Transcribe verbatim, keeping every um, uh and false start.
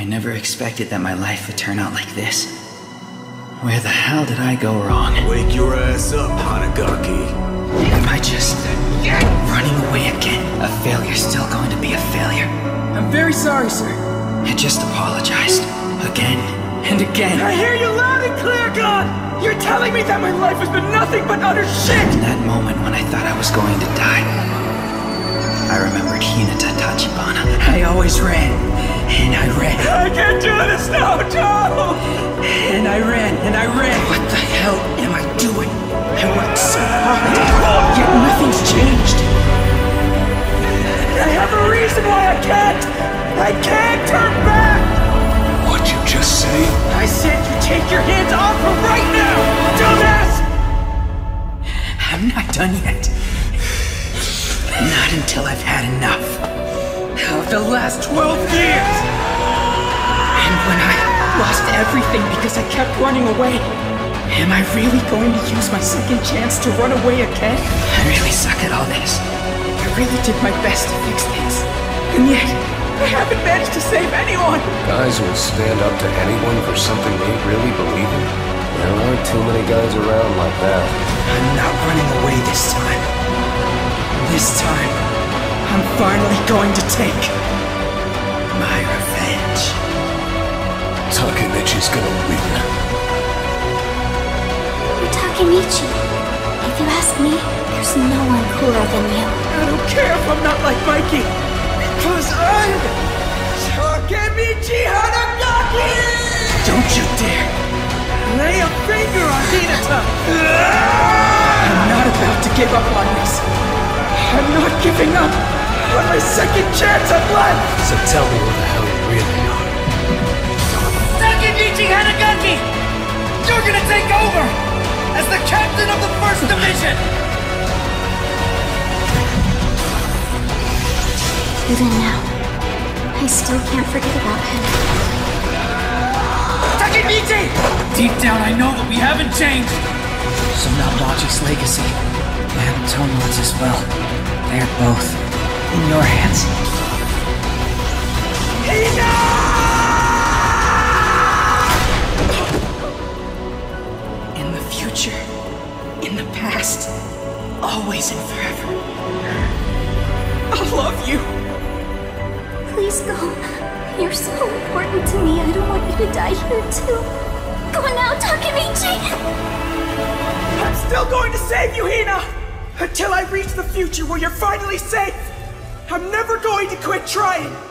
I never expected that my life would turn out like this. Where the hell did I go wrong? Wake your ass up, Hanagaki. Am I just running away again? A failure's still going to be a failure. I'm very sorry, sir. I just apologized. Again and again. I hear you loud and clear, God! You're telling me that my life has been nothing but utter shit! In that moment when I thought I was going to die, I remembered Hinata Tachibana. I always ran, and I ran. I can't do this now, Joe! And I ran, and I ran. What the hell am I doing? I worked so hard, yet nothing's changed. I have a reason why I can't! I can't turn back! What you just say? I said you take your hands off her right now, dumbass! I'm not done yet. Not until I've had enough of the last twelve years. And when I lost everything because I kept running away, am I really going to use my second chance to run away again? I really suck at all this. I really did my best to fix things, and yet I haven't managed to save anyone! Guys who will stand up to anyone for something they really believe in. There aren't too many guys around like that. I'm not running away this time. This time, I'm finally going to take my revenge. Takemichi's gonna win. Takemichi, if you ask me, there's no one cooler than you. I don't care if I'm not like Mikey! Because I'm Takemichi Hanagaki! Don't you dare lay a finger on Hinata! I'm not about to give up on this. I'm not giving up on my second chance at life! So tell me what the hell you really are. Takemichi Hanagaki! You're gonna take over as the captain of the first division! Even now, I still can't forget about him. Takemichi! Deep down, I know that we haven't changed! So now Logic's legacy, and Tomo's as well. They're both in your hands. Enough! In the future, in the past, always and forever, I'll love you! Please go. You're so important to me. I don't want you to die here, too. Go now, Takemichi! I'm still going to save you, Hina! Until I reach the future where you're finally safe! I'm never going to quit trying!